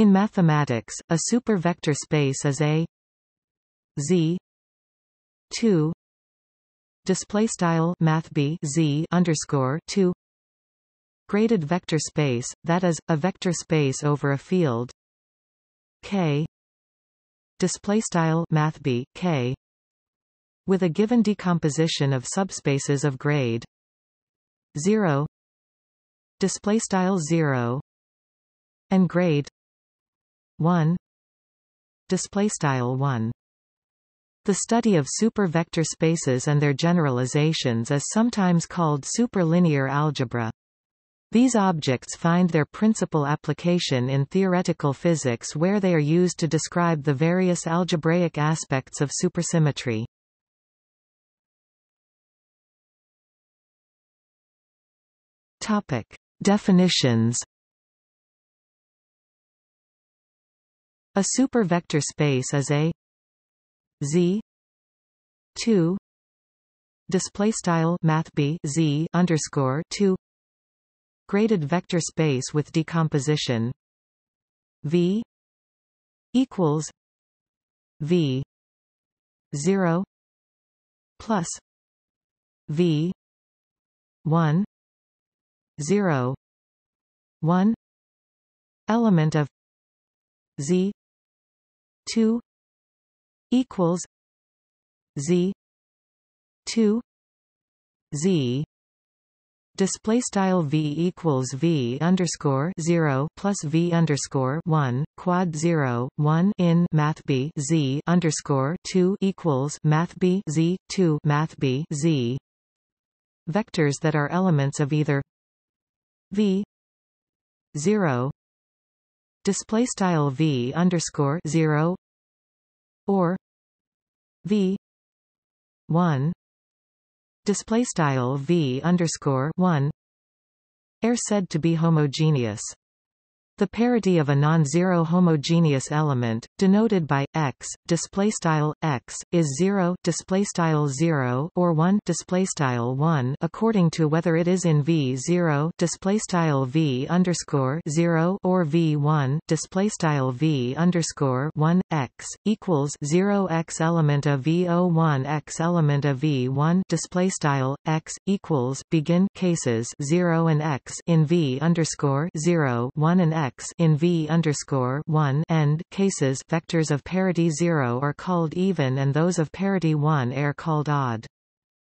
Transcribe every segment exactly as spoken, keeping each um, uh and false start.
In mathematics, a supervector space is a Z two display style math b Z underscore two graded vector space, that is, a vector space over a field K display style math b K with a given decomposition of subspaces of grade zero display style zero and grade one display style one. The study of supervector spaces and their generalizations is sometimes called superlinear algebra. These objects find their principal application in theoretical physics, where they are used to describe the various algebraic aspects of supersymmetry. Topic: Definitions. A supervector space is a Z two display style math b Z underscore two graded vector space with decomposition V equals V zero plus V one zero one element of Z two equals Z two Z display style V equals V underscore zero plus V underscore one quad zero one in math B Z underscore two equals math B Z two math B Z. Vectors that are elements of either V zero display style V underscore zero or V one display style V underscore one are said to be homogeneous. The parity of a non-zero homogeneous element, denoted by x display style x, is zero display style zero or one display style one, according to whether it is in V zero display style V underscore zero or V one display style V underscore one. X equals zero x element of V O one x element of V one display style x equals begin cases zero and x in V underscore zero one and x in V underscore one end cases. Vectors of parity zero are called even, and those of parity one are called odd.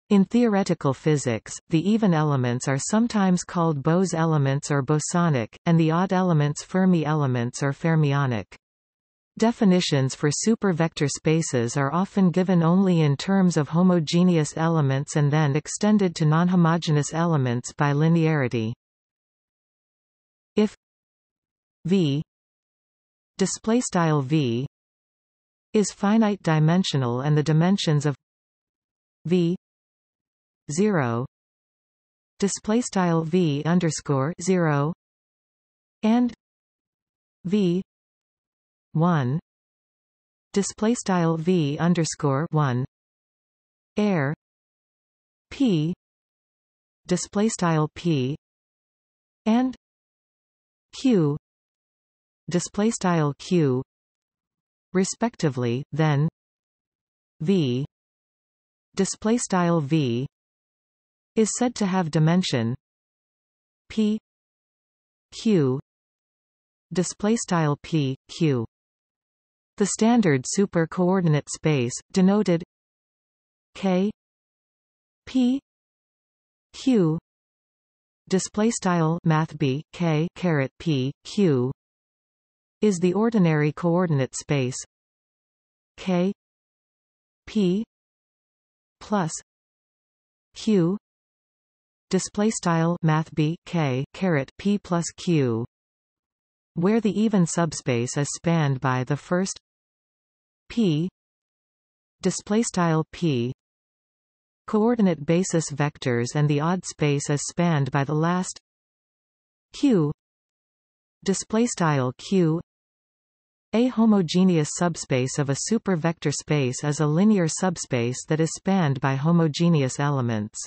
In theoretical physics, the even elements are sometimes called Bose elements or bosonic, and the odd elements Fermi elements or fermionic. Definitions for supervector spaces are often given only in terms of homogeneous elements and then extended to nonhomogeneous elements by linearity. If V display style V is finite dimensional and the dimensions of V zero display style V underscore zero and V one display style V underscore one are P display style P and Q display style Q respectively, then V display style V is said to have dimension P Q display style P Q. The standard super coordinate space, denoted K P Q display style math b K caret P Q, is the ordinary coordinate space K P plus Q display style math b K caret P plus Q, where the even subspace is spanned by the first P display style P coordinate basis vectors and the odd space is spanned by the last Q display style Q. A homogeneous subspace of a supervector space is a linear subspace that is spanned by homogeneous elements.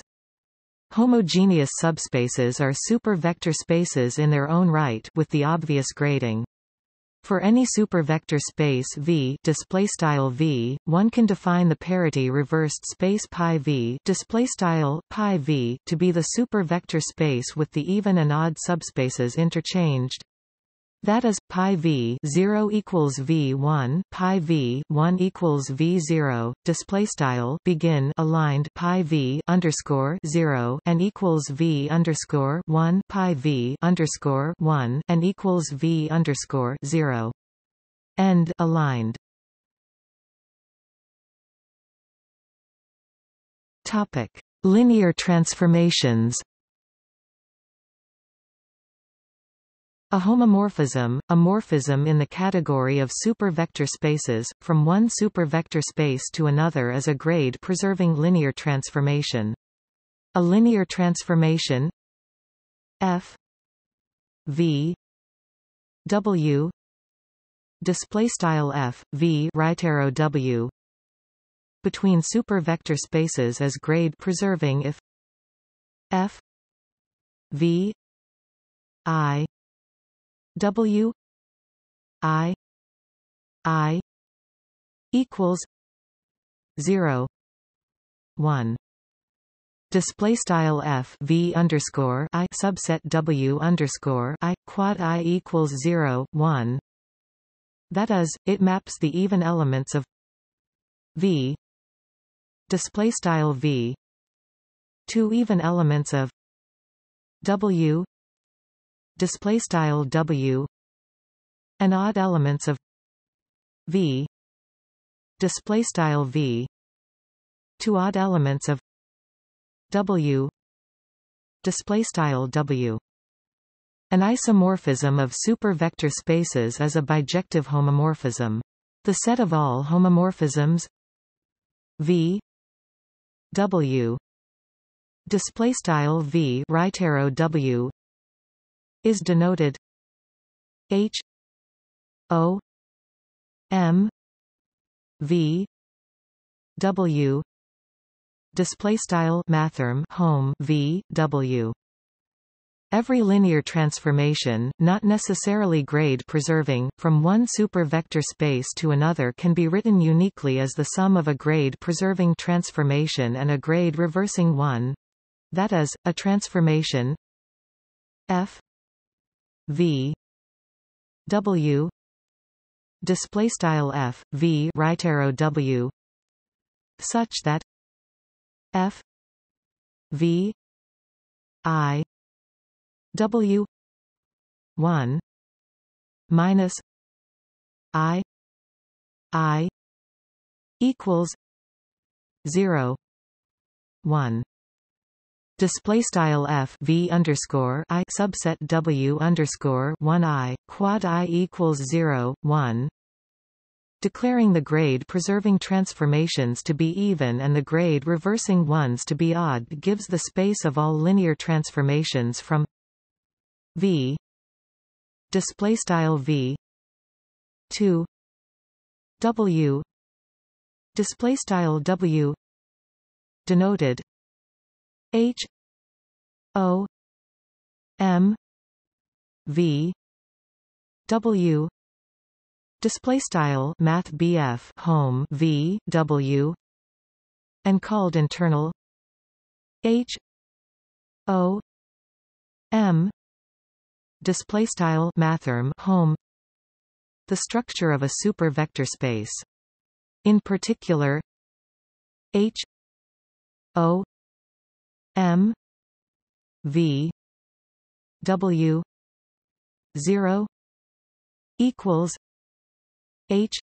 Homogeneous subspaces are supervector spaces in their own right, with the obvious grading. For any supervector space V, displaystyle V, one can define the parity reversed space π V, displaystyle π V, to be the supervector space with the even and odd subspaces interchanged. That is, pi v zero equals v one, pi v one equals v zero. Display style begin aligned pi v underscore zero and equals v underscore one, pi v underscore one and equals v underscore zero. End aligned. Topic: Linear transformations. A homomorphism, a morphism in the category of supervector spaces, from one supervector space to another is a grade preserving linear transformation. A linear transformation f v w display style f v right arrow w between supervector spaces is grade preserving if f v I W I I equals zero one. Display style f v underscore I subset w underscore I quad I equals zero one. That is, it maps the even elements of v display style v to even elements of w display style w and odd elements of v display style v to odd elements of w display style w. An isomorphism of supervector spaces is a bijective homomorphism. The set of all homomorphisms v w display style v right arrow w is denoted H O M V W display style mathrm home V W. Every linear transformation, not necessarily grade preserving, from one supervector space to another can be written uniquely as the sum of a grade preserving transformation and a grade reversing one. That is, a transformation F V W display style F V right arrow W such that F V I W one minus I I equals zero one. Display style f v underscore I subset w underscore one I quad I equals zero one, declaring the grade preserving transformations to be even and the grade reversing ones to be odd gives the space of all linear transformations from v display style v to w display style w denoted H O M V W display style math B F home V W and called internal H O M display style mathrm home the structure of a supervector space. In particular, H O M V W zero equals H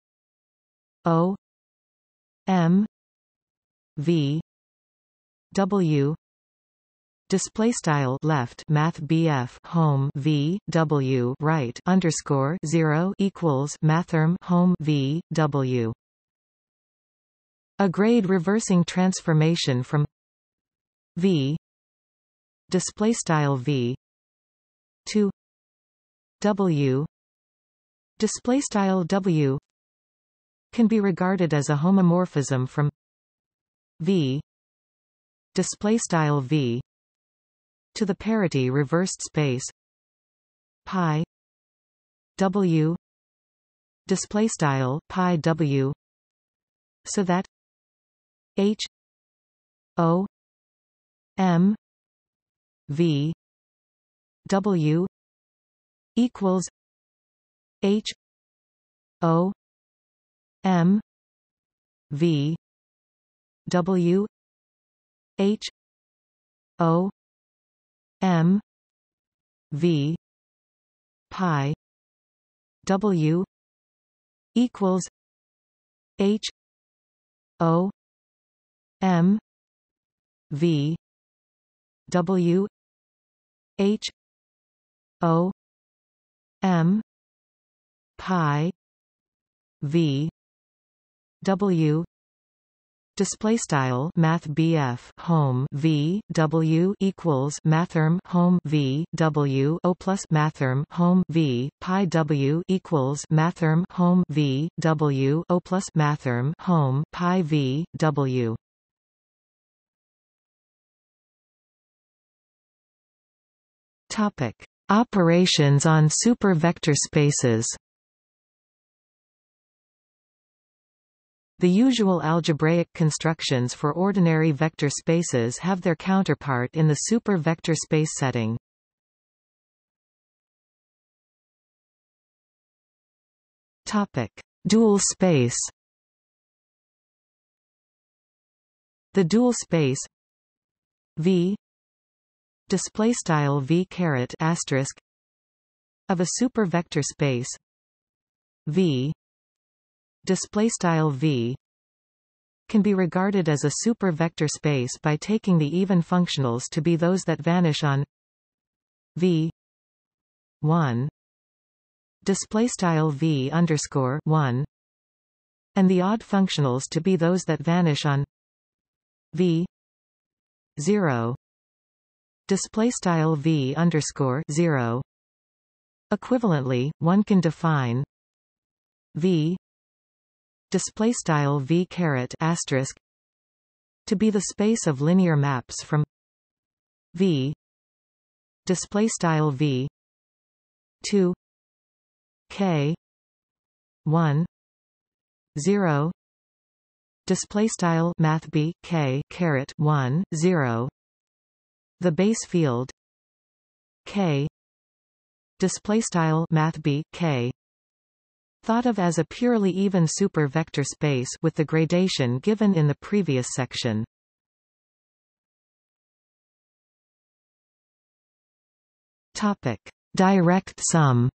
O M V W display style left math B F home V W right underscore zero equals mathrm home V W. A grade reversing transformation from V display style V to W display style W can be regarded as a homomorphism from V display style V to the parity reversed space pi W display style pi w, so that H O M V W equals H O M V W H O M V pi W equals H O M V W H O M pi V W display style math B F home V W equals mathrm home V W O plus mathrm home V pi W equals mathrm home V W O plus mathrm home pi V W. Topic operations on super vector spaces. The usual algebraic constructions for ordinary vector spaces have their counterpart in the super vector space setting. Topic: dual space. The dual space V display style V caret asterisk of a super vector space V display style V can be regarded as a super vector space by taking the even functionals to be those that vanish on V one display style V underscore one and the odd functionals to be those that vanish on V zero display style V underscore zero. Equivalently, one can define V display style V caret asterisk to be the space of linear maps from V display style V to K one zero display style math B K caret one zero. The base field K display style math B K thought of as a purely even super vector space with the gradation given in the previous section. Topic: direct sum.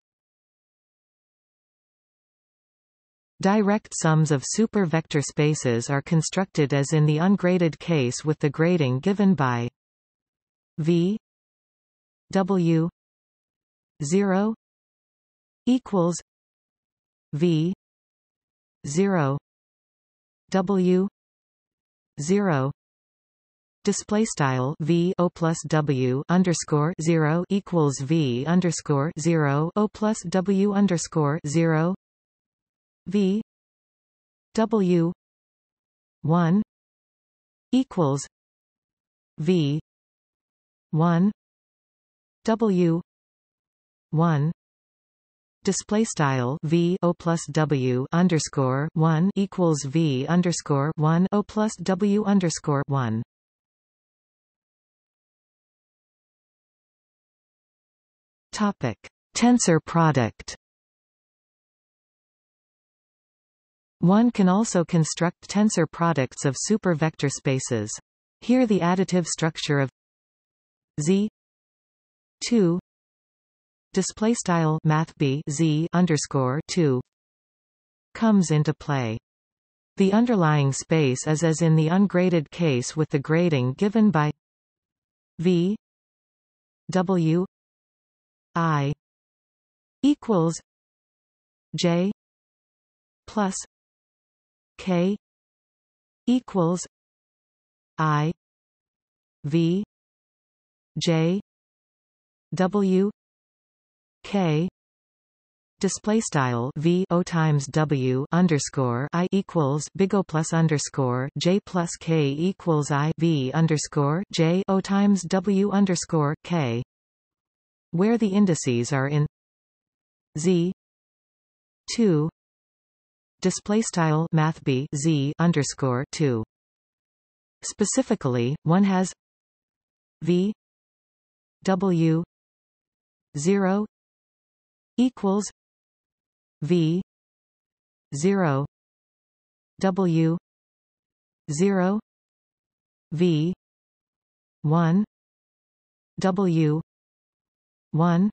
Direct sums of super vector spaces are constructed as in the ungraded case with the grading given by V W zero equals V zero W zero display style V O plus W underscore zero equals V underscore zero O plus W underscore zero V W one equals V one W one display style V O plus W underscore one equals V underscore one O plus W underscore one. Topic: tensor product. One can also construct tensor products of super vector spaces. Here the additive structure of Z two display style math B Z underscore two comes into play. The underlying space is as in the ungraded case with the grading given by V W I equals J plus K equals I V J W K display style V O times W underscore I equals big O plus underscore J plus K equals I V underscore J O times W underscore K, where the indices are in Z two display style math b z underscore two. Specifically, one has v w zero equals v zero w zero v one w one.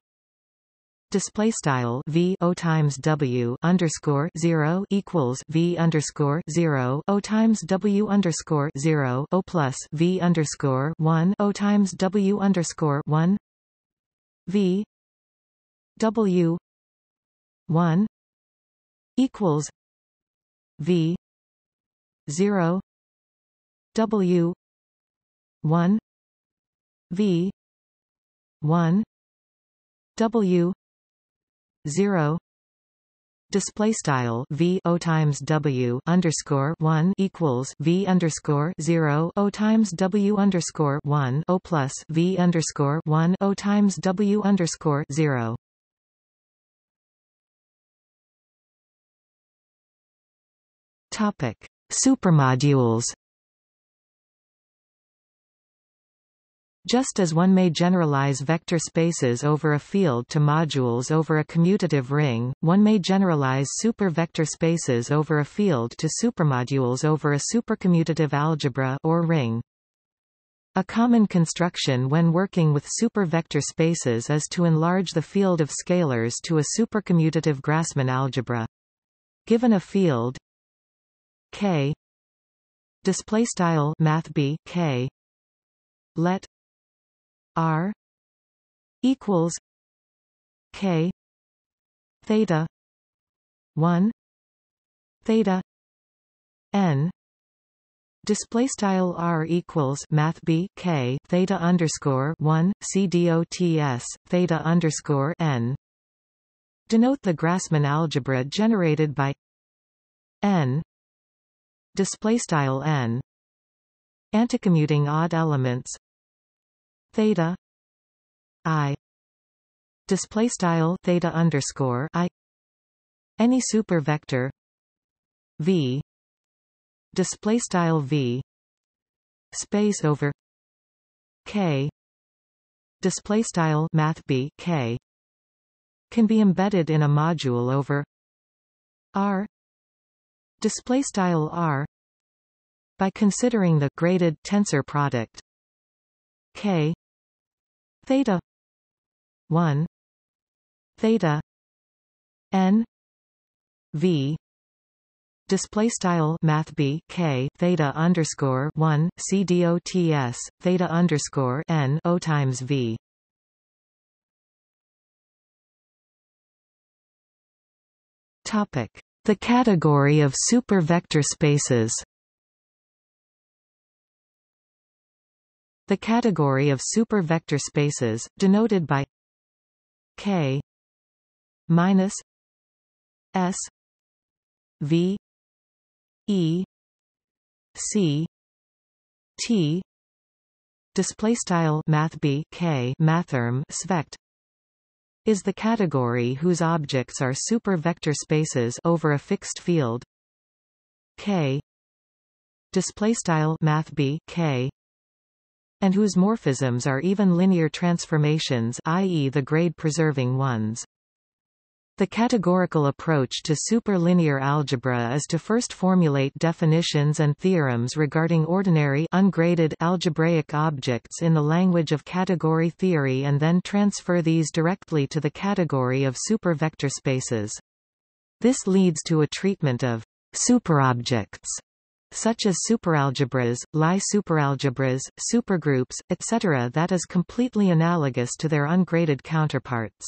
Display style v o times w underscore zero equals v underscore zero o times w underscore zero o plus v underscore one o times w underscore one v w one equals v zero w one v one w zero. Display style v o times w underscore one equals v underscore zero o times w underscore one o plus v underscore one o times w underscore zero. Topic: Supermodules. Just as one may generalize vector spaces over a field to modules over a commutative ring, one may generalize supervector spaces over a field to supermodules over a supercommutative algebra or ring. A common construction when working with supervector spaces is to enlarge the field of scalars to a supercommutative Grassmann algebra. Given a field K, display style math b K, let R equals K theta one theta N. Display style R equals math B K theta underscore one C D O T S theta underscore N. Denote the Grassmann algebra generated by N. Display style N. Anticommuting odd elements theta I display style theta underscore I any supervector v display style v space over K display style math b K can be embedded in a module over R display style R by considering the graded tensor product K theta one theta N V display style math B K theta underscore one C D O T S theta underscore N O times V. Topic: The category of supervector spaces. The category of supervector spaces, denoted by K minus S V E C T display style math b K mathrm svect, is the category whose objects are supervector spaces over a fixed field K display style math b K, and whose morphisms are even linear transformations, that is the grade-preserving ones. The categorical approach to superlinear algebra is to first formulate definitions and theorems regarding ordinary ungraded algebraic objects in the language of category theory and then transfer these directly to the category of supervector spaces. This leads to a treatment of superobjects, such as superalgebras, Lie superalgebras, supergroups, et cetera that is completely analogous to their ungraded counterparts.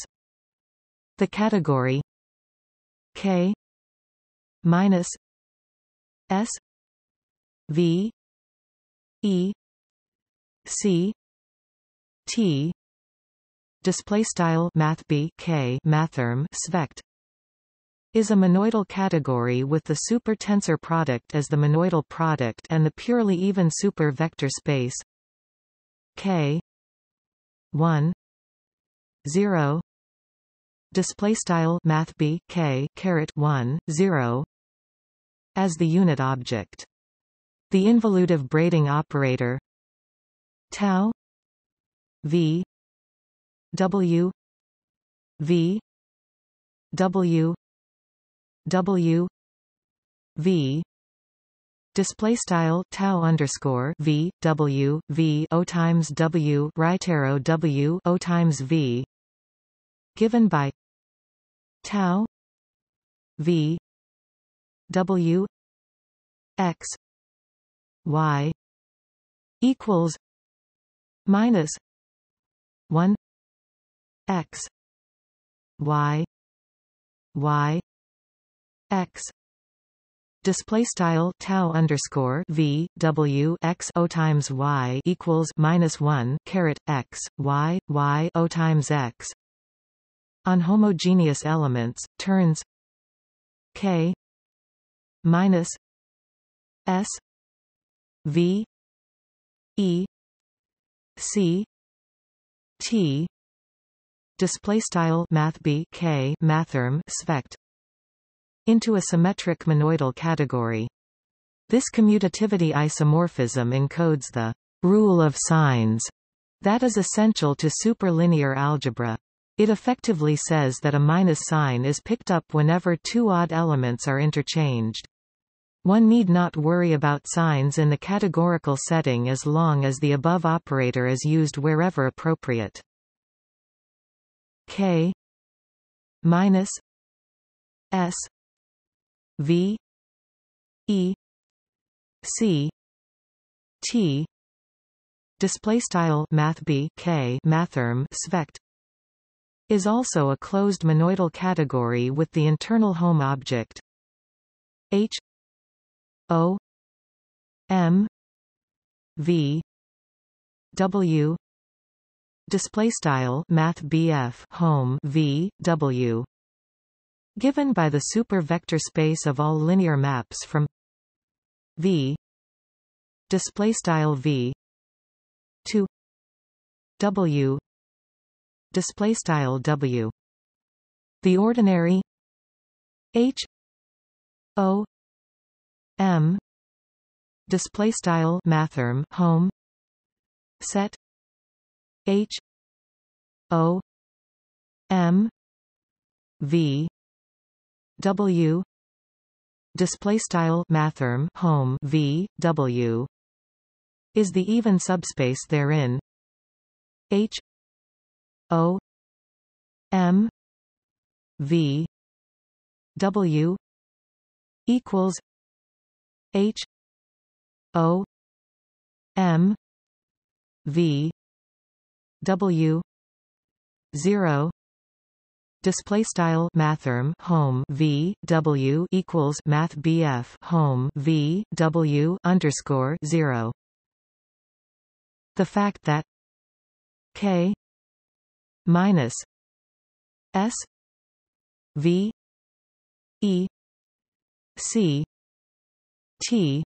The category K minus S V E C T display style math b K mathrm svect is a monoidal category with the super tensor product as the monoidal product and the purely even super vector space K one zero display style math b K caret one zero as the unit object. The involutive braiding operator tau v w v w w v display style tau underscore v w v o times w right arrow w o times v given by tau v w x y equals minus one x y y x display style tau underscore v w x o times y equals minus one caret x y y o times x on homogeneous elements turns k minus s v e c t display style math b k mathrm svect into a symmetric monoidal category. This commutativity isomorphism encodes the rule of signs that is essential to superlinear algebra. It effectively says that a minus sign is picked up whenever two odd elements are interchanged. One need not worry about signs in the categorical setting as long as the above operator is used wherever appropriate. K minus S V E C T display style math B K mathrm svect is also a closed monoidal category with the internal home object H O M V W display style math B F home V W given by the super vector space of all linear maps from V display style V to W display style W. The ordinary H O M display style mathrm home set H O M V W display style mathrm home V W is the even subspace therein H O M V W equals H O M V W zero display style mathrm home V W equals math B F home V W underscore zero. The fact that K minus S V E C T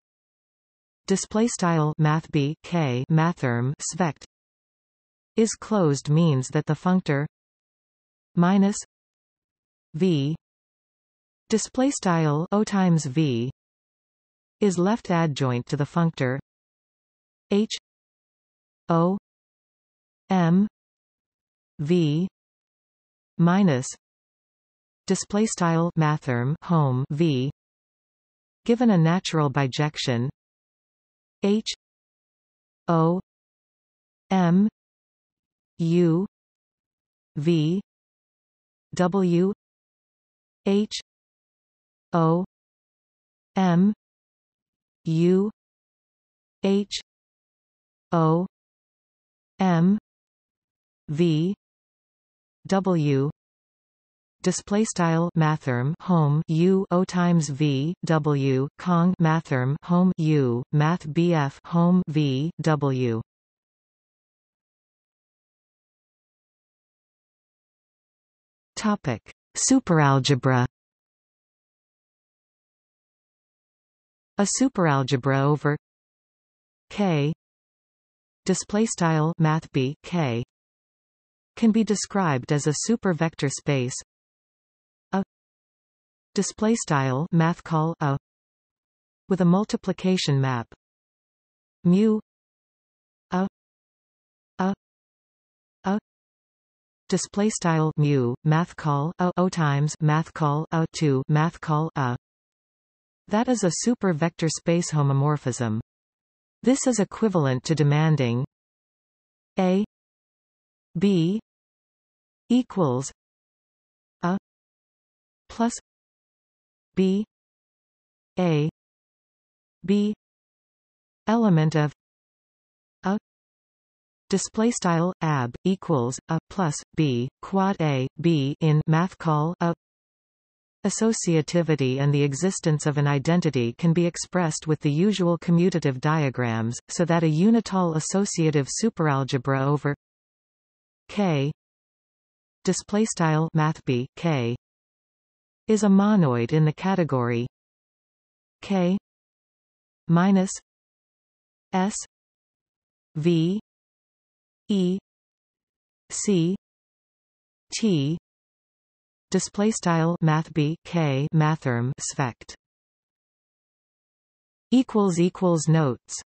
display style math B K mathrm svect is closed means that the functor minus V display style O times V is left adjoint to the functor H O M V minus display style mathrm home V given a natural bijection H O M U V W H O M U H O M V W display style mathrm home U O times V W Kong mathrm home U math B F home V W. Topic: Superalgebra. A superalgebra over K display style math B K can be described as a supervector space A display style math call A with a multiplication map mu a a a display style mu math call a o times math call a two math call a. That is a super vector space homomorphism. This is equivalent to demanding a b equals a plus b a b element of a display style ab equals a plus b quad a b in math call a. Associativity and the existence of an identity can be expressed with the usual commutative diagrams, so that a unitol associative superalgebra over K display style mathb K is a monoid in the category K minus S V E C T display style mathb K mathrm svect equals equals notes.